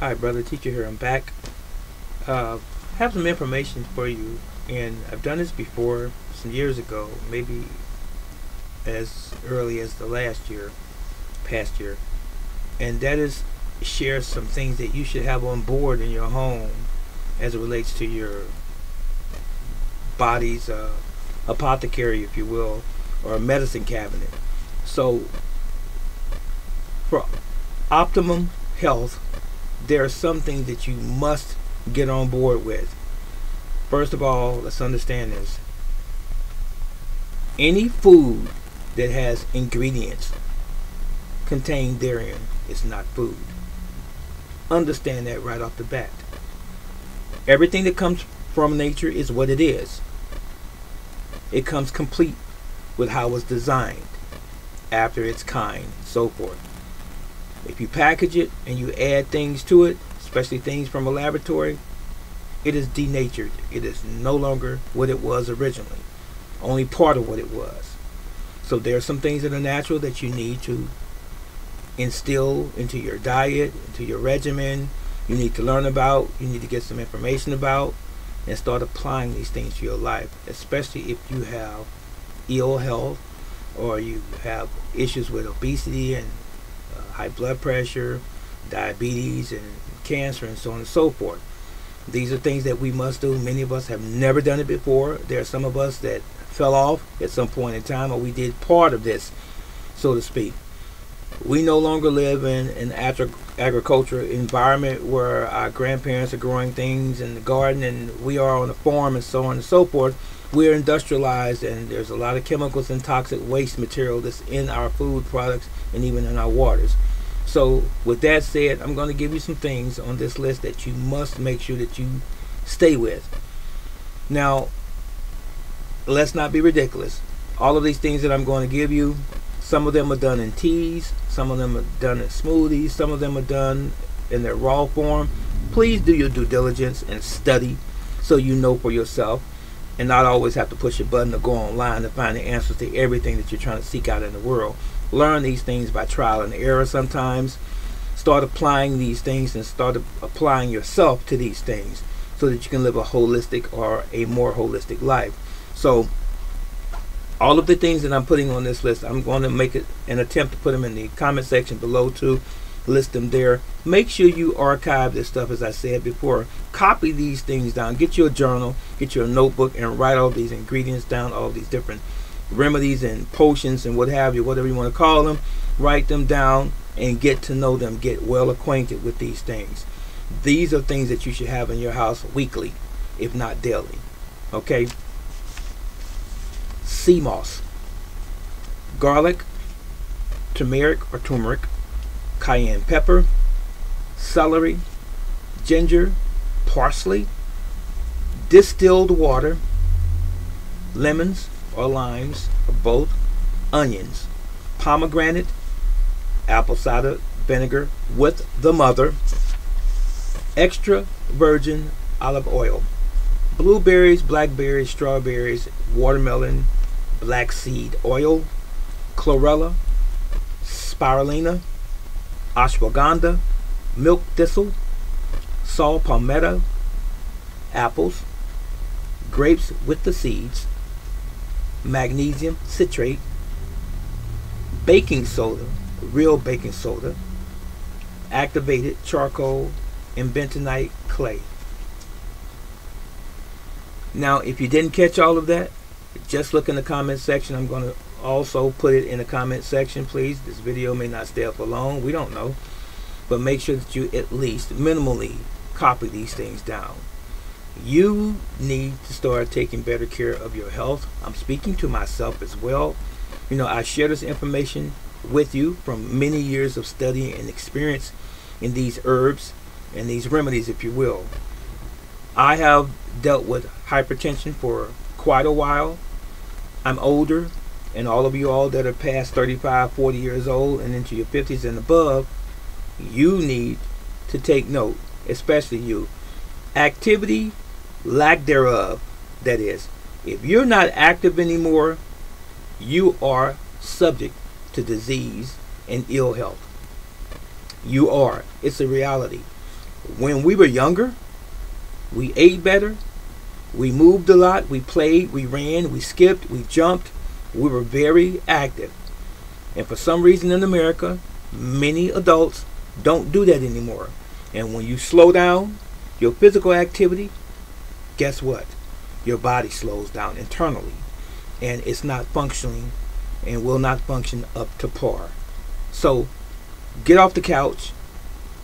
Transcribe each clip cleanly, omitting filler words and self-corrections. Hi, brother teacher here. I'm back. Have some information for you, and I've done this before some years ago, maybe as early as the past year, and that is share some things that you should have on board in your home as it relates to your body's apothecary, if you will, or a medicine cabinet. So for optimum health, there are some things that you must get on board with. First of all, let's understand this. Any food that has ingredients contained therein is not food. Understand that right off the bat. Everything that comes from nature is what it is. It comes complete with how it's designed, after its kind, and so forth. If you package it and you add things to it, especially things from a laboratory, it is denatured. It is no longer what it was originally, only part of what it was. So there are some things that are natural that you need to instill into your diet, into your regimen. You need to learn about, you need to get some information about, and start applying these things to your life, especially if you have ill health or you have issues with obesity and high blood pressure, diabetes, and cancer, and so on and so forth. These are things that we must do. Many of us have never done it before. There are some of us that fell off at some point in time, or we did part of this, so to speak. We no longer live in an agricultural environment where our grandparents are growing things in the garden and we are on a farm and so on and so forth. We're industrialized, and there's a lot of chemicals and toxic waste material that's in our food products and even in our waters. So with that said, I'm going to give you some things on this list that you must make sure that you stay with. Now, let's not be ridiculous. All of these things that I'm going to give you, some of them are done in teas, some of them are done in smoothies, some of them are done in their raw form. Please do your due diligence and study so you know for yourself, and not always have to push a button or go online to find the answers to everything that you're trying to seek out in the world. Learn these things by trial and error sometimes. Start applying these things and start applying yourself to these things so that you can live a holistic or a more holistic life. So all of the things that I'm putting on this list, I'm going to make an attempt to put them in the comment section below to list them there. Make sure you archive this stuff, as I said before. Copy these things down. Get your journal, get your notebook, and write all these ingredients down, all these different remedies and potions and what have you, whatever you want to call them. Write them down and get to know them. Get well acquainted with these things. These are things that you should have in your house weekly, if not daily. Okay? Sea moss, garlic, turmeric, cayenne pepper, celery, ginger, parsley, distilled water, lemons or limes or both, onions, pomegranate, apple cider vinegar with the mother, extra virgin olive oil, blueberries, blackberries, strawberries, watermelon, black seed oil, chlorella, spirulina, ashwagandha, milk thistle, saw palmetto, apples, grapes with the seeds, magnesium citrate, baking soda, real baking soda, activated charcoal, and bentonite clay. Now, if you didn't catch all of that, just look in the comment section. I'm going to also put it in the comment section, please. This video may not stay up for long. We don't know. But make sure that you at least minimally copy these things down. You need to start taking better care of your health. I'm speaking to myself as well. You know, I share this information with you from many years of study and experience in these herbs and these remedies, if you will. I have dealt with hypertension for quite a while. I'm older, and all of you all that are past 35, 40 years old and into your 50s and above, you need to take note, especially you. Activity, lack thereof, that is. If you're not active anymore, you are subject to disease and ill health. You are. It's a reality. when we were younger, we ate better, we moved a lot, we played, we ran, we skipped, we jumped, we were very active. And for some reason in America, many adults don't do that anymore. And when you slow down your physical activity, guess what? Your body slows down internally, and it's not functioning and will not function up to par. So get off the couch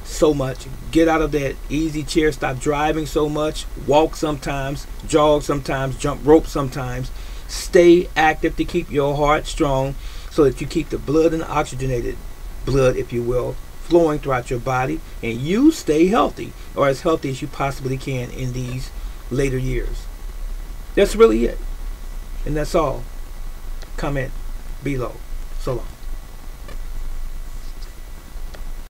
so much, get out of that easy chair, stop driving so much, walk sometimes, jog sometimes, jump rope sometimes, stay active to keep your heart strong so that you keep the blood and oxygenated blood, if you will, flowing throughout your body, and you stay healthy, or as healthy as you possibly can in these later years. That's really it, and that's all. Comment below. So long.